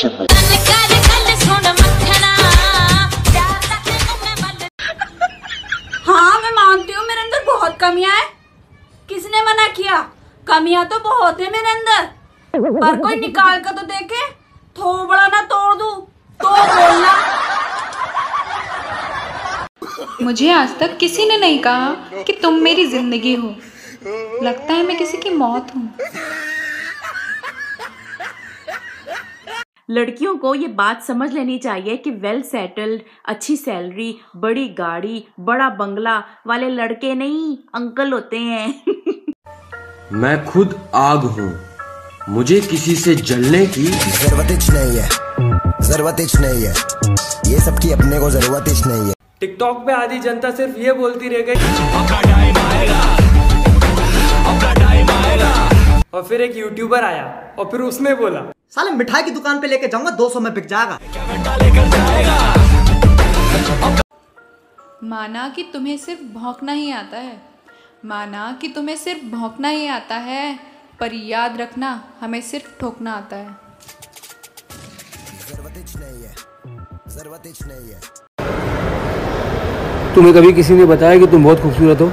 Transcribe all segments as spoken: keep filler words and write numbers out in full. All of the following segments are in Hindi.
हाँ मैं मानती हूँ मेरे अंदर बहुत कमियां है, किसने मना किया, कमियां तो बहुत है मेरे अंदर, पर कोई निकाल कर तो देखे, थोबड़ा ना तोड़ दूं तो बोलना। मुझे आज तक किसी ने नहीं कहा कि तुम मेरी जिंदगी हो, लगता है मैं किसी की मौत हूँ। लड़कियों को ये बात समझ लेनी चाहिए कि वेल सेटल्ड, अच्छी सैलरी, बड़ी गाड़ी, बड़ा बंगला वाले लड़के नहीं अंकल होते हैं। मैं खुद आग हूँ, मुझे किसी से जलने की जरूरत ही नहीं है, जरूरत ही नहीं है, ये सबकी अपने को जरूरत ही नहीं है। टिकटॉक पे आधी जनता सिर्फ ये बोलती रह गई, और फिर एक यूट्यूबर आया और फिर उसने बोला साले मिठाई की दुकान पे लेके जाऊंगा दो सौ में बिक जाएगा। माना कि तुम्हें सिर्फ भौंकना ही आता है, माना कि तुम्हें सिर्फ भौंकना ही आता है, पर याद रखना हमें सिर्फ ठोकना आता है। जरूरत नहीं है, जरूरत नहीं है। तुम्हें कभी किसी ने बताया कि तुम बहुत खूबसूरत हो?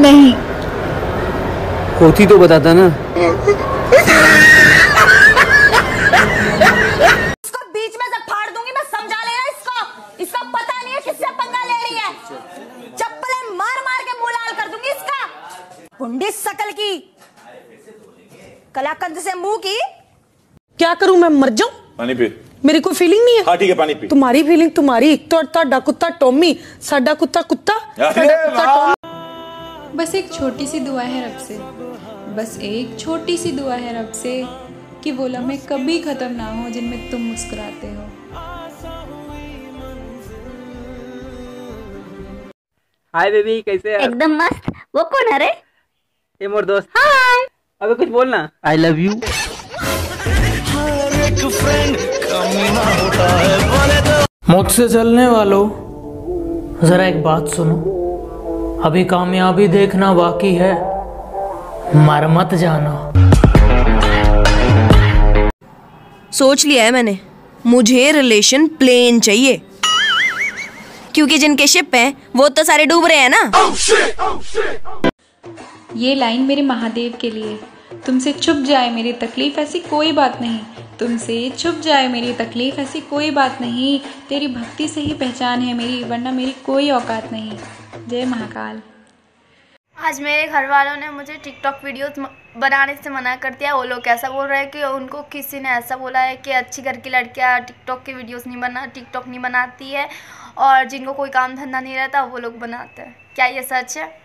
नहीं। होती तो बताता ना। इस शकल की कलाकंद से मुंह की क्या करूं मैं, मर जाऊं? पानी पी। मेरी कोई फीलिंग नहीं है। हाँ ठीक है पानी पी। तुम्हारी फीलिंग तुम्हारी तो कुत्ता टॉमी साडा कुत्ता कुत्ता टॉमी। बस एक छोटी सी दुआ है रब से, बस एक छोटी सी दुआ है रब से कि वो लम्हे कभी खत्म ना हो जिनमें तुम मुस्कुराते हो। हाय बेबी कैसे? एकदम मस्त। वो कौन है रे? ये मोर दोस्त। हाय। अबे कुछ बोलना। I love you. मुझसे चलने वालों जरा एक बात सुनो, अभी कामयाबी देखना बाकी है, मर मत जाना। सोच लिया है मैंने, मुझे रिलेशन प्लेन चाहिए, क्योंकि जिनके शिप हैं वो तो सारे डूब रहे हैं ना। oh shit, oh shit, oh. ये लाइन मेरे महादेव के लिए, तुमसे छुप जाए मेरी तकलीफ ऐसी कोई बात नहीं, तुमसे छुप जाए मेरी तकलीफ ऐसी कोई बात नहीं, तेरी भक्ति से ही पहचान है मेरी, वरना मेरी कोई औकात नहीं। जय महाकाल। आज मेरे घर वालों ने मुझे टिकटॉक वीडियोस बनाने से मना कर दिया। वो लोग ऐसा बोल रहे हैं कि उनको किसी ने ऐसा बोला है कि अच्छी घर की लड़कियां टिकटॉक की वीडियोस नहीं बना टिकटॉक नहीं बनाती है, और जिनको कोई काम धंधा नहीं रहता वो लोग बनाते हैं। क्या ये सच है?